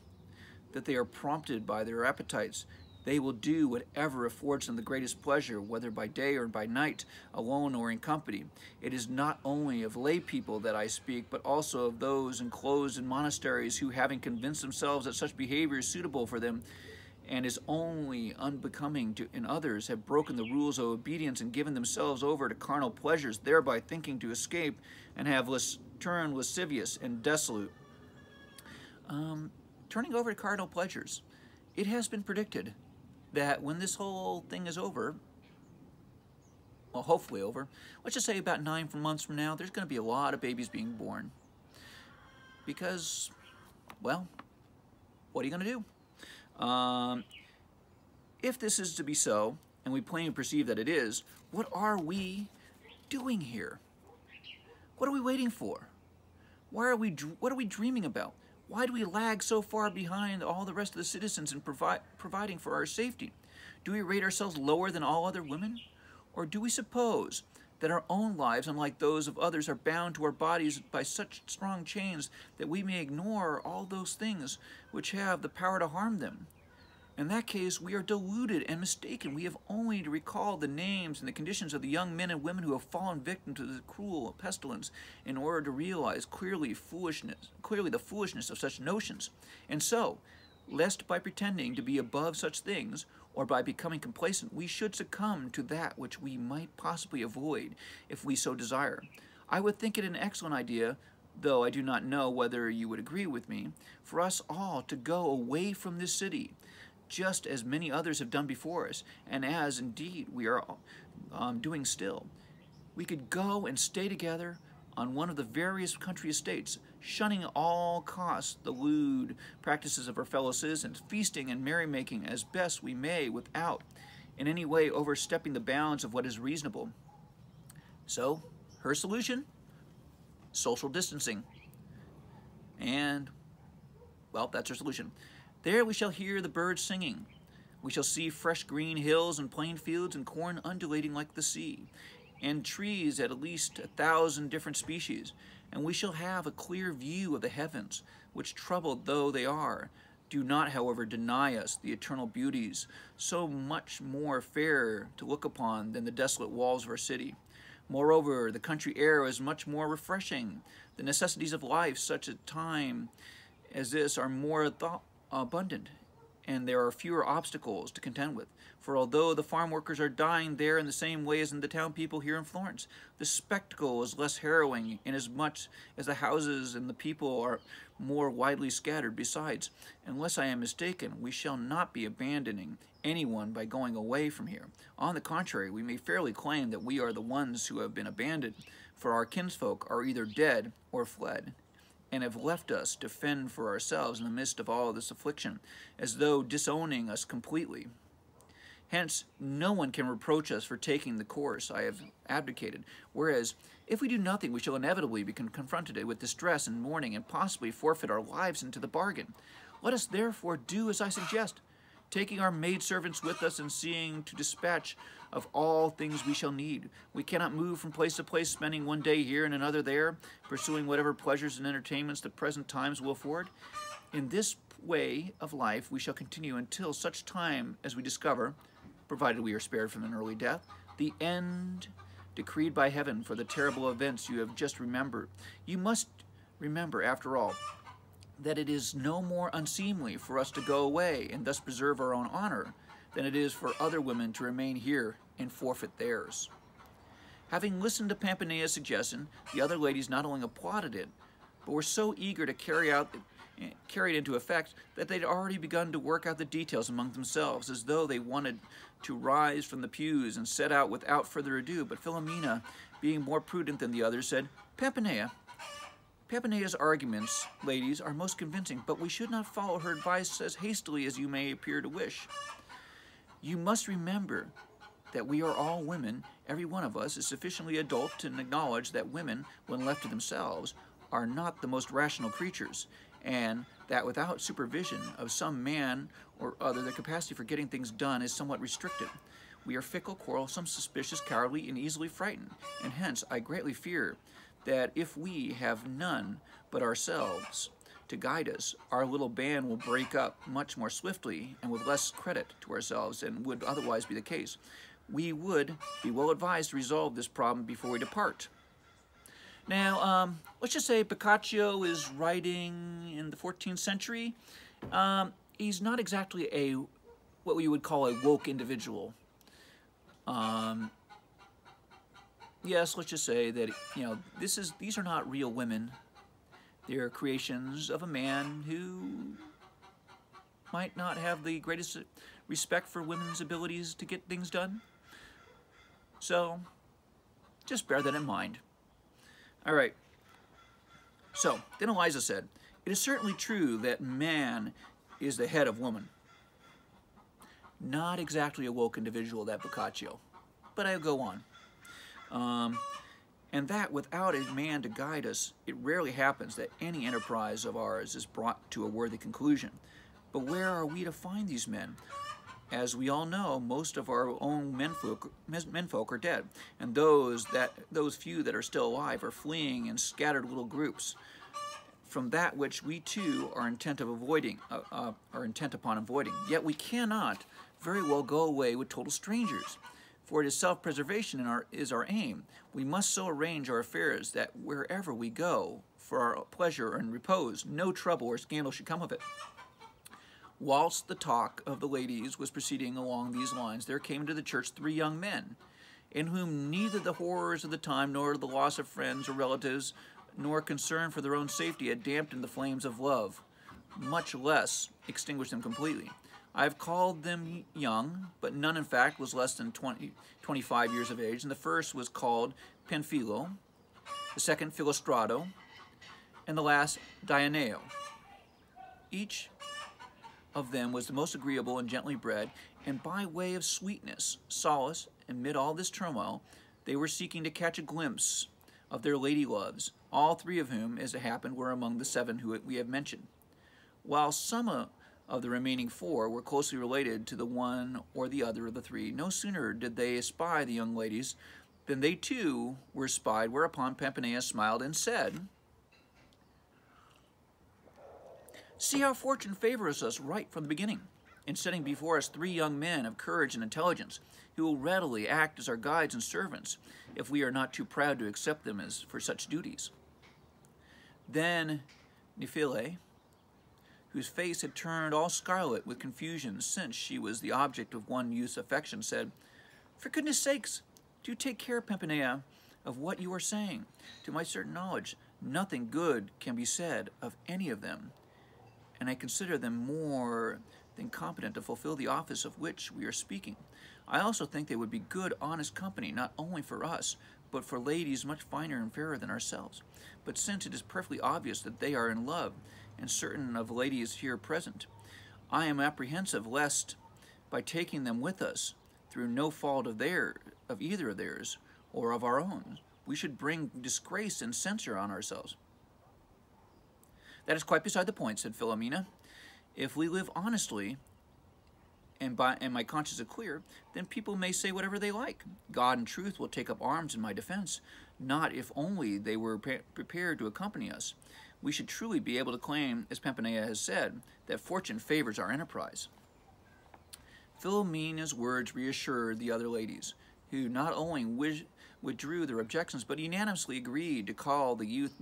that they are prompted by their appetites, they will do whatever affords them the greatest pleasure, whether by day or by night, alone or in company. It is not only of lay people that I speak, but also of those enclosed in monasteries, who, having convinced themselves that such behavior is suitable for them, and is only unbecoming to, in others, have broken the rules of obedience and given themselves over to carnal pleasures, thereby thinking to escape, and have las- turned lascivious and desolate." Um, turning over to carnal pleasures. It has been predicted that when this whole thing is over, well, hopefully over, let's just say about nine months from now, there's going to be a lot of babies being born. Because, well, what are you going to do? Um, if this is to be so, and we plainly perceive that it is, what are we doing here? What are we waiting for? Why are we, what are we dreaming about? Why do we lag so far behind all the rest of the citizens in provi providing for our safety? Do we rate ourselves lower than all other women? Or do we suppose that our own lives, unlike those of others, are bound to our bodies by such strong chains that we may ignore all those things which have the power to harm them? In that case, we are deluded and mistaken. We have only to recall the names and the conditions of the young men and women who have fallen victim to the cruel pestilence in order to realize clearly foolishness, clearly the foolishness of such notions. And so, lest by pretending to be above such things, or by becoming complacent, we should succumb to that which we might possibly avoid if we so desire. I would think it an excellent idea, though I do not know whether you would agree with me, for us all to go away from this city, just as many others have done before us, and as indeed we are um, doing still. We could go and stay together on one of the various country estates, shunning at all costs the lewd practices of our fellow citizens, feasting and merrymaking as best we may without in any way overstepping the bounds of what is reasonable. So, her solution? Social distancing. And, well, that's her solution. There we shall hear the birds singing. We shall see fresh green hills and plain fields and corn undulating like the sea, and trees at least a thousand different species, and we shall have a clear view of the heavens, which, troubled though they are, do not, however, deny us the eternal beauties, so much more fair to look upon than the desolate walls of our city. Moreover, the country air is much more refreshing. The necessities of life, such a time as this, are more abundant, and there are fewer obstacles to contend with. For although the farm workers are dying there in the same way as in the town people here in Florence, the spectacle is less harrowing, inasmuch as the houses and the people are more widely scattered. Besides, unless I am mistaken, we shall not be abandoning anyone by going away from here. On the contrary, we may fairly claim that we are the ones who have been abandoned, for our kinsfolk are either dead or fled, and have left us to fend for ourselves in the midst of all this affliction, as though disowning us completely. Hence, no one can reproach us for taking the course I have advocated, whereas, if we do nothing, we shall inevitably be confronted with distress and mourning, and possibly forfeit our lives into the bargain. Let us therefore do as I suggest, taking our maidservants with us and seeing to dispatch of all things we shall need. We cannot move from place to place, spending one day here and another there, pursuing whatever pleasures and entertainments the present times will afford. In this way of life we shall continue until such time as we discover, provided we are spared from an early death, the end decreed by heaven for the terrible events you have just remembered. You must remember, after all, that it is no more unseemly for us to go away and thus preserve our own honor than it is for other women to remain here and forfeit theirs. Having listened to Pampinea's suggestion, the other ladies not only applauded it, but were so eager to carry out, carry it into effect, that they'd already begun to work out the details among themselves, as though they wanted to rise from the pews and set out without further ado. But Philomena, being more prudent than the others, said, "Pampinea, Pampinea's arguments, ladies, are most convincing, but we should not follow her advice as hastily as you may appear to wish. You must remember that we are all women. Every one of us is sufficiently adult to acknowledge that women, when left to themselves, are not the most rational creatures, and that without supervision of some man or other, their capacity for getting things done is somewhat restricted. We are fickle, quarrelsome, suspicious, cowardly, and easily frightened, and hence I greatly fear that if we have none but ourselves to guide us, our little band will break up much more swiftly and with less credit to ourselves than would otherwise be the case. We would be well advised to resolve this problem before we depart." Now, um, let's just say Boccaccio is writing in the fourteenth century. Um, he's not exactly a, what we would call a woke individual. Um, Yes, let's just say that, you know, this is these are not real women. They are creations of a man who might not have the greatest respect for women's abilities to get things done. So, just bear that in mind. All right. So, then Eliza said, "It is certainly true that man is the head of woman." Not exactly a woke individual, that Boccaccio. But I'll go on. Um, and that without a man to guide us, it rarely happens that any enterprise of ours is brought to a worthy conclusion. But where are we to find these men? As we all know, most of our own menfolk, menfolk are dead, and those that those few that are still alive are fleeing in scattered little groups from that which we too are intent of avoiding, uh, uh, are intent upon avoiding. Yet we cannot very well go away with total strangers, for it is self-preservation in our, is our aim. We must so arrange our affairs that wherever we go, for our pleasure and repose, no trouble or scandal should come of it. Whilst the talk of the ladies was proceeding along these lines, there came into the church three young men, in whom neither the horrors of the time, nor the loss of friends or relatives, nor concern for their own safety had dampened the flames of love, much less extinguished them completely. I have called them young, but none, in fact, was less than twenty, twenty-five years of age, and the first was called Panfilo, the second Filostrato, and the last Dioneo. Each of them was the most agreeable and gently bred, and by way of sweetness, solace, amid all this turmoil, they were seeking to catch a glimpse of their lady loves, all three of whom, as it happened, were among the seven who we have mentioned. While some of the remaining four were closely related to the one or the other of the three, no sooner did they espy the young ladies than they too were spied, whereupon Pampinea smiled and said, "See how fortune favors us right from the beginning, in setting before us three young men of courage and intelligence, who will readily act as our guides and servants, if we are not too proud to accept them as for such duties." Then Nephile, whose face had turned all scarlet with confusion since she was the object of one youth's affection, said, "For goodness sakes, do take care, Pampinea, of what you are saying. To my certain knowledge, nothing good can be said of any of them, and I consider them more than competent to fulfill the office of which we are speaking. I also think they would be good, honest company, not only for us, but for ladies much finer and fairer than ourselves. But since it is perfectly obvious that they are in love, and certain of ladies here present, I am apprehensive lest, by taking them with us, through no fault of their, of either of theirs, or of our own, we should bring disgrace and censure on ourselves." "That is quite beside the point," said Philomena. "If we live honestly, and, by, and my conscience is clear, then people may say whatever they like. God and truth will take up arms in my defense, not if only they were pre prepared to accompany us. We should truly be able to claim, as Pampinea has said, that fortune favors our enterprise." Philomena's words reassured the other ladies, who not only withdrew their objections, but unanimously agreed to call the youth,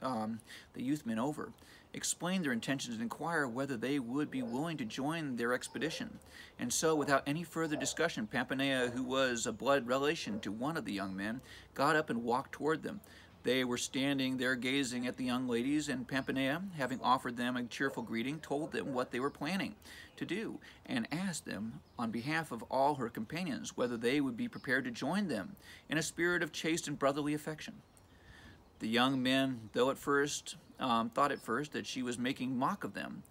um, the youthman over, explain their intentions, and inquire whether they would be willing to join their expedition. And so, without any further discussion, Pampinea, who was a blood relation to one of the young men, got up and walked toward them. They were standing there gazing at the young ladies, and Pampinea, having offered them a cheerful greeting, told them what they were planning to do, and asked them, on behalf of all her companions, whether they would be prepared to join them in a spirit of chaste and brotherly affection. The young men, though at first, um, thought at first that she was making mock of them,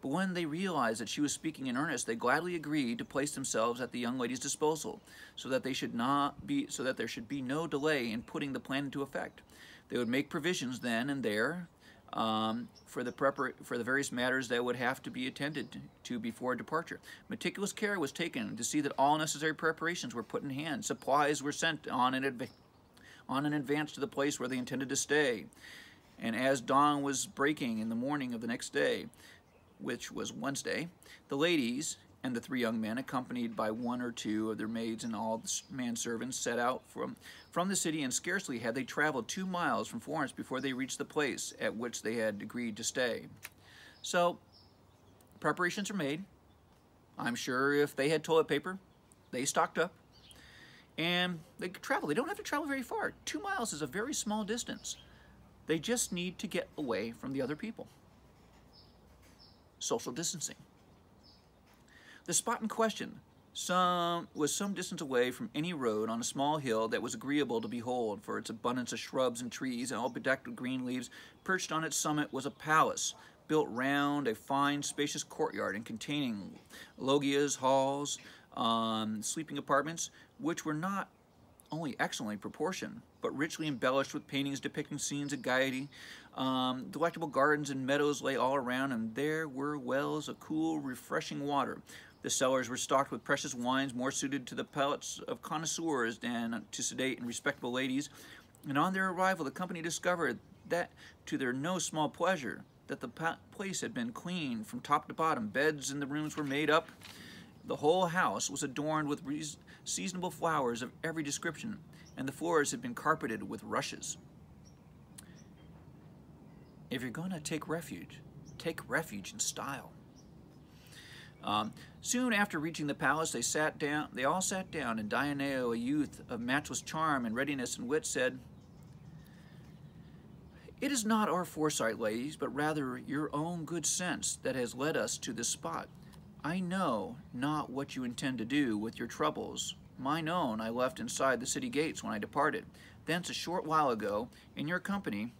but when they realized that she was speaking in earnest, they gladly agreed to place themselves at the young lady's disposal, so that they should not be, so that there should be no delay in putting the plan into effect. They would make provisions then and there um, for the prepar for the various matters that would have to be attended to before departure. Meticulous care was taken to see that all necessary preparations were put in hand. Supplies were sent on in, adv on in advance to the place where they intended to stay. And as dawn was breaking in the morning of the next day, which was Wednesday, the ladies and the three young men, accompanied by one or two of their maids and all the manservants, set out from, from the city, and scarcely had they traveled two miles from Florence before they reached the place at which they had agreed to stay. So, preparations are made. I'm sure if they had toilet paper, they stocked up, and they could travel. They don't have to travel very far. Two miles is a very small distance. They just need to get away from the other people. Social distancing. The spot in question some, was some distance away from any road, on a small hill that was agreeable to behold for its abundance of shrubs and trees, and all bedecked with green leaves. Perched on its summit was a palace, built round a fine, spacious courtyard, and containing loggias, halls, um, sleeping apartments, which were not only excellently proportioned, but richly embellished with paintings depicting scenes of gaiety. Um, delectable gardens and meadows lay all around, and there were wells of cool, refreshing water. The cellars were stocked with precious wines more suited to the palates of connoisseurs than to sedate and respectable ladies, and on their arrival the company discovered that to their no small pleasure that the place had been cleaned from top to bottom. Beds in the rooms were made up. The whole house was adorned with seasonable flowers of every description, and the floors had been carpeted with rushes. If you're going to take refuge, take refuge in style. Um, soon after reaching the palace, they sat down. They all sat down, and Dioneo, a youth of matchless charm and readiness and wit, said, "It is not our foresight, ladies, but rather your own good sense that has led us to this spot. I know not what you intend to do with your troubles. Mine own I left inside the city gates when I departed, thence a short while ago, in your company.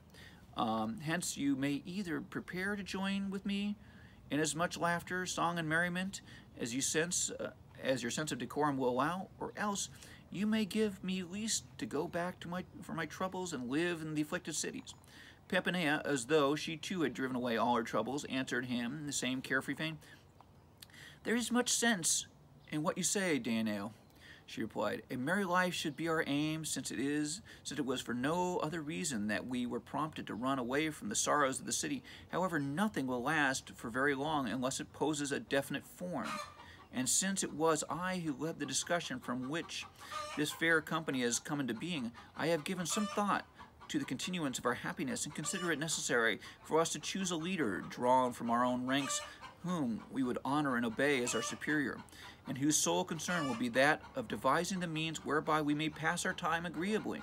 Um, hence you may either prepare to join with me in as much laughter, song, and merriment as you sense, uh, as your sense of decorum will allow, or else you may give me lease to go back to my for my troubles and live in the afflicted cities." Pampinea, as though she too had driven away all her troubles, answered him in the same carefree vein. "There is much sense in what you say, Dioneo," she replied. "A merry life should be our aim, since it is, since it was for no other reason that we were prompted to run away from the sorrows of the city. However, nothing will last for very long unless it poses a definite form. And since it was I who led the discussion from which this fair company has come into being, I have given some thought to the continuance of our happiness and consider it necessary for us to choose a leader drawn from our own ranks, whom we would honor and obey as our superior, and whose sole concern will be that of devising the means whereby we may pass our time agreeably,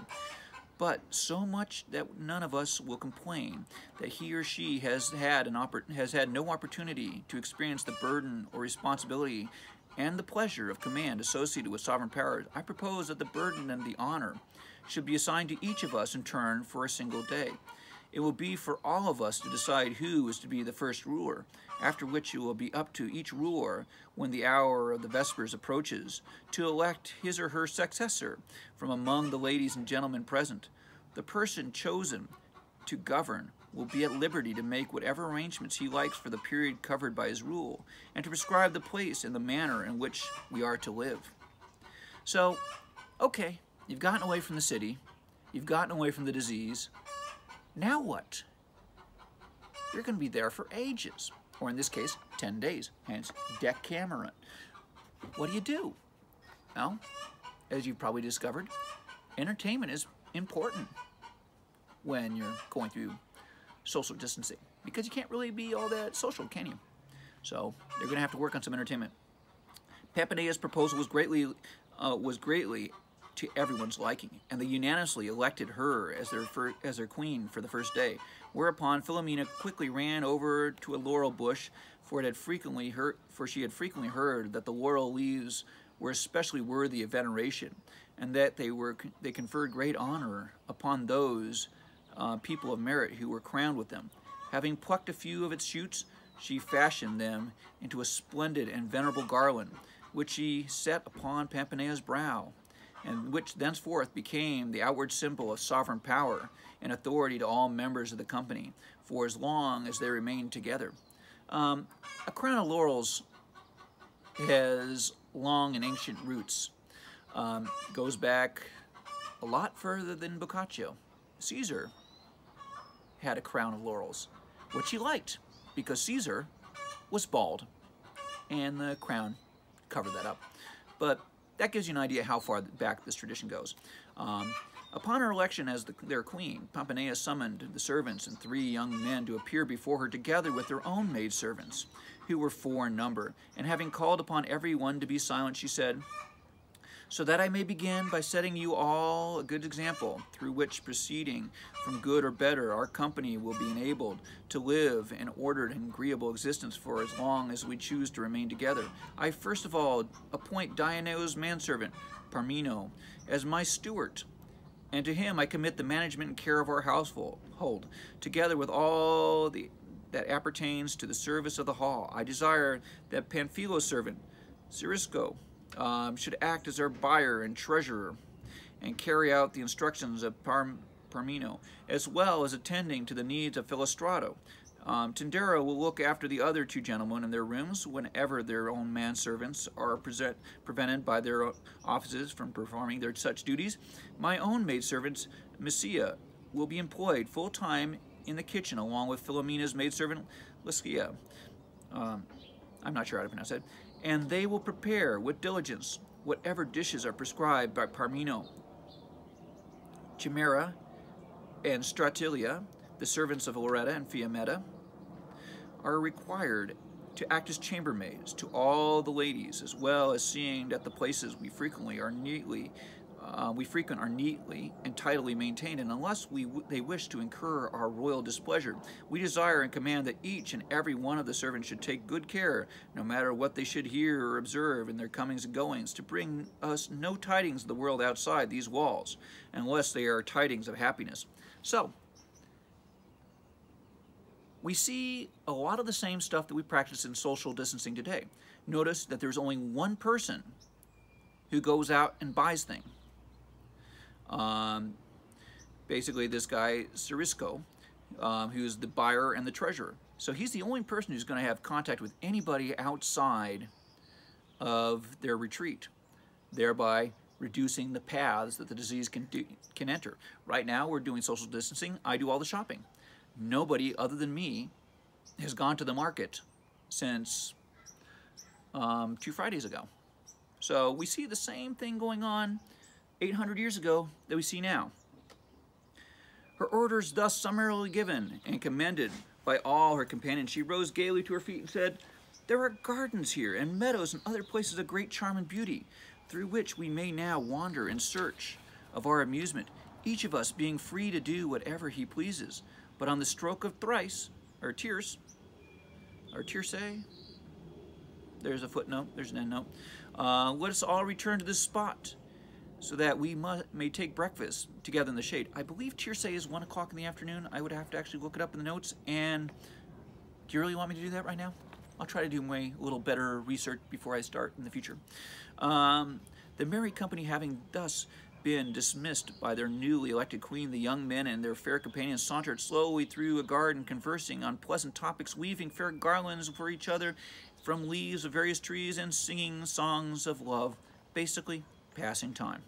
but so much that none of us will complain that he or she has had an oppor- has had no opportunity to experience the burden or responsibility and the pleasure of command associated with sovereign powers. I propose that the burden and the honor should be assigned to each of us in turn for a single day. It will be for all of us to decide who is to be the first ruler, after which it will be up to each ruler, when the hour of the Vespers approaches, to elect his or her successor from among the ladies and gentlemen present. The person chosen to govern will be at liberty to make whatever arrangements he likes for the period covered by his rule, and to prescribe the place and the manner in which we are to live." So, okay, you've gotten away from the city, you've gotten away from the disease, now what? You're going to be there for ages, or in this case, ten days, hence Decameron. What do you do? Well, as you've probably discovered, entertainment is important when you're going through social distancing, because you can't really be all that social, can you? So they're going to have to work on some entertainment. Pampinea's proposal was greatly, uh, was greatly to everyone's liking, and they unanimously elected her as their fir as their queen for the first day, whereupon Philomena quickly ran over to a laurel bush, for it had frequently heard for she had frequently heard that the laurel leaves were especially worthy of veneration, and that they were they conferred great honor upon those uh, people of merit who were crowned with them. Having plucked a few of its shoots, she fashioned them into a splendid and venerable garland, which she set upon Pampinea's brow, and which thenceforth became the outward symbol of sovereign power and authority to all members of the company, for as long as they remained together. Um, a crown of laurels has long and ancient roots. Um, goes back a lot further than Boccaccio. Caesar had a crown of laurels, which he liked, because Caesar was bald, and the crown covered that up. But that gives you an idea how far back this tradition goes. Um, upon her election as the, their queen, Pampinea summoned the servants and three young men to appear before her together with their own maidservants, who were four in number. And having called upon every one to be silent, she said, "So that I may begin by setting you all a good example, through which proceeding from good or better, our company will be enabled to live an ordered and agreeable existence for as long as we choose to remain together, I first of all appoint Dioneo's manservant, Parmeno, as my steward, and to him I commit the management and care of our household, together with all the, that appertains to the service of the hall. I desire that Panfilo's servant, Cirisco, Um, should act as our buyer and treasurer and carry out the instructions of Parm Parmeno, as well as attending to the needs of Filostrato. Um, Tendera will look after the other two gentlemen in their rooms whenever their own manservants are present, prevented by their offices from performing their such duties. My own maidservants, Misia, will be employed full-time in the kitchen along with Philomena's maidservant Lysia. Um, I'm not sure how to pronounce it. And they will prepare with diligence whatever dishes are prescribed by Parmeno, Chimera, and Stratilia, the servants of Loretta and Fiametta, are required to act as chambermaids to all the ladies, as well as seeing that the places we frequently are neatly, uh, we frequent are neatly and tidily maintained, and unless we w they wish to incur our royal displeasure, we desire and command that each and every one of the servants should take good care, no matter what they should hear or observe in their comings and goings, to bring us no tidings of the world outside these walls, unless they are tidings of happiness. So, we see a lot of the same stuff that we practice in social distancing today. Notice that there's only one person who goes out and buys things. Um, basically, this guy, Cirisco, um, who's the buyer and the treasurer. So he's the only person who's going to have contact with anybody outside of their retreat, thereby reducing the paths that the disease can, do, can enter. Right now, we're doing social distancing. I do all the shopping. Nobody other than me has gone to the market since um, two Fridays ago. So we see the same thing going on eight hundred years ago that we see now. Her orders thus summarily given and commended by all her companions, she rose gaily to her feet and said, "There are gardens here and meadows and other places of great charm and beauty, through which we may now wander in search of our amusement, each of us being free to do whatever he pleases. But on the stroke of thrice, or tierce, or tierce, there's a footnote, there's an end note, uh, let us all return to this spot, so that we must, may take breakfast together in the shade." I believe tierce is one o'clock in the afternoon. I would have to actually look it up in the notes, and do you really want me to do that right now? I'll try to do my little better research before I start in the future. Um, the merry company having thus been dismissed by their newly elected queen, the young men and their fair companions sauntered slowly through a garden, conversing on pleasant topics, weaving fair garlands for each other from leaves of various trees, and singing songs of love, basically passing time.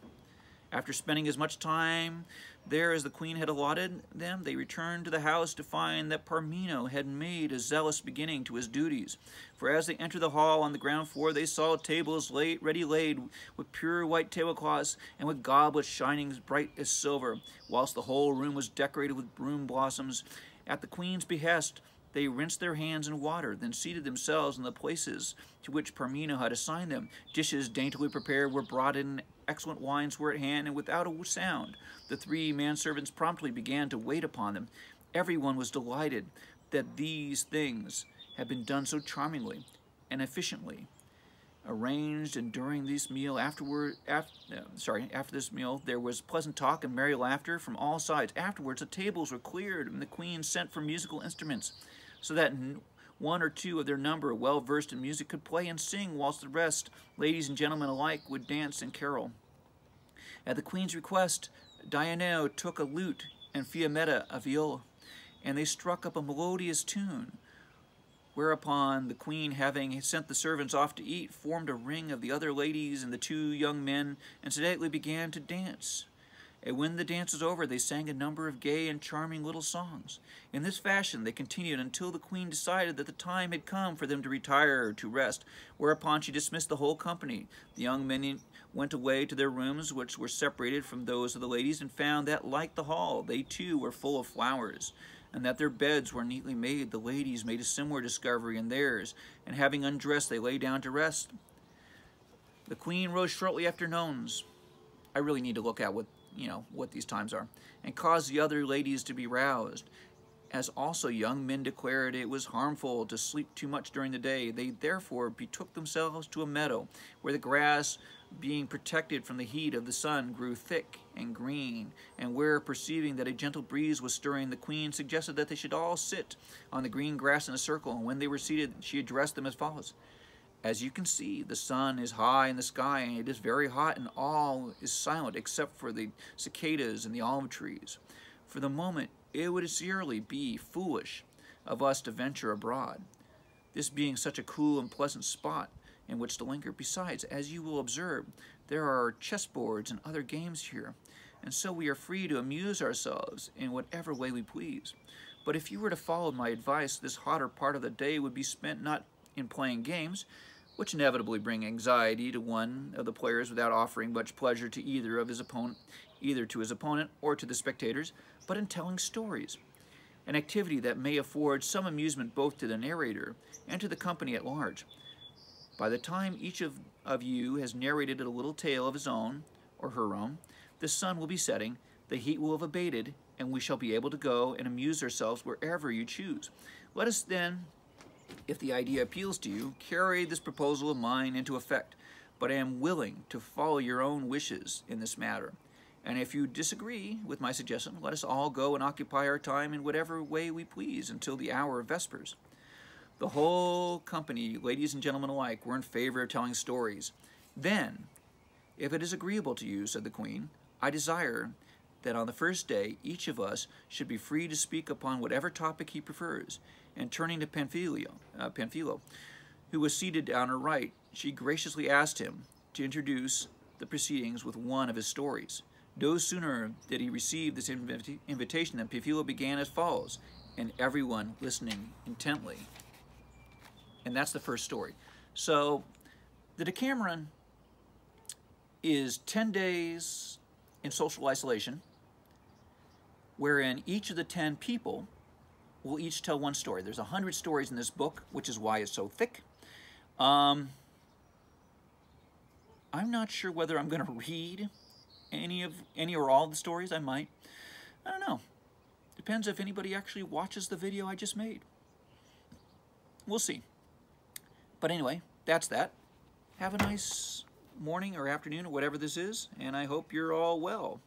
After spending as much time there as the queen had allotted them, they returned to the house to find that Parmeno had made a zealous beginning to his duties. For as they entered the hall on the ground floor, they saw tables laid, ready laid with pure white tablecloths and with goblets shining as bright as silver, whilst the whole room was decorated with broom blossoms. At the queen's behest, they rinsed their hands in water, then seated themselves in the places to which Parmeno had assigned them. Dishes daintily prepared were brought in, excellent wines were at hand, and without a sound, the three manservants promptly began to wait upon them. Everyone was delighted that these things had been done so charmingly and efficiently, arranged, and during this meal afterward, after, uh, sorry, after this meal, there was pleasant talk and merry laughter from all sides. Afterwards, the tables were cleared, and the queen sent for musical instruments, so that one or two of their number, well versed in music, could play and sing, whilst the rest, ladies and gentlemen alike, would dance and carol. At the queen's request, Dioneo took a lute and Fiametta a viola, and they struck up a melodious tune, whereupon the queen, having sent the servants off to eat, formed a ring of the other ladies and the two young men, and sedately began to dance. And when the dance was over, they sang a number of gay and charming little songs. In this fashion, they continued until the queen decided that the time had come for them to retire or to rest, whereupon she dismissed the whole company. The young men went away to their rooms, which were separated from those of the ladies, and found that, like the hall, they too were full of flowers, and that their beds were neatly made. The ladies made a similar discovery in theirs, and having undressed, they lay down to rest. The queen rose shortly after noons. I really need to look at what you know, what these times are, and caused the other ladies to be roused, as also young men declared it was harmful to sleep too much during the day. They therefore betook themselves to a meadow, where the grass, being protected from the heat of the sun, grew thick and green, and where, perceiving that a gentle breeze was stirring, the queen suggested that they should all sit on the green grass in a circle, and when they were seated, she addressed them as follows. "As you can see, the sun is high in the sky, and it is very hot, and all is silent except for the cicadas and the olive trees. For the moment, it would surely be foolish of us to venture abroad, this being such a cool and pleasant spot in which to linger. Besides, as you will observe, there are chessboards and other games here, and so we are free to amuse ourselves in whatever way we please. But if you were to follow my advice, this hotter part of the day would be spent not in playing games, which inevitably bring anxiety to one of the players without offering much pleasure to either of his opponent, either to his opponent or to the spectators, but in telling stories, an activity that may afford some amusement both to the narrator and to the company at large. By the time each of, of you has narrated a little tale of his own or her own, the sun will be setting, the heat will have abated, and we shall be able to go and amuse ourselves wherever you choose. Let us then, if the idea appeals to you, carry this proposal of mine into effect, but I am willing to follow your own wishes in this matter. And if you disagree with my suggestion, let us all go and occupy our time in whatever way we please until the hour of Vespers. The whole company, ladies and gentlemen alike, were in favor of telling stories. Then, if it is agreeable to you, said the Queen, I desire that on the first day each of us should be free to speak upon whatever topic he prefers. And turning to Panfilo, uh, Panfilo, who was seated on her right, she graciously asked him to introduce the proceedings with one of his stories. No sooner did he receive this inv invitation than Panfilo began as follows, and everyone listening intently. And that's the first story. So the Decameron is ten days in social isolation, wherein each of the ten people we'll each tell one story. There's a hundred stories in this book, which is why it's so thick. Um, I'm not sure whether I'm going to read any of any or all of the stories. I might. I don't know. Depends if anybody actually watches the video I just made. We'll see. But anyway, that's that. Have a nice morning or afternoon or whatever this is, and I hope you're all well.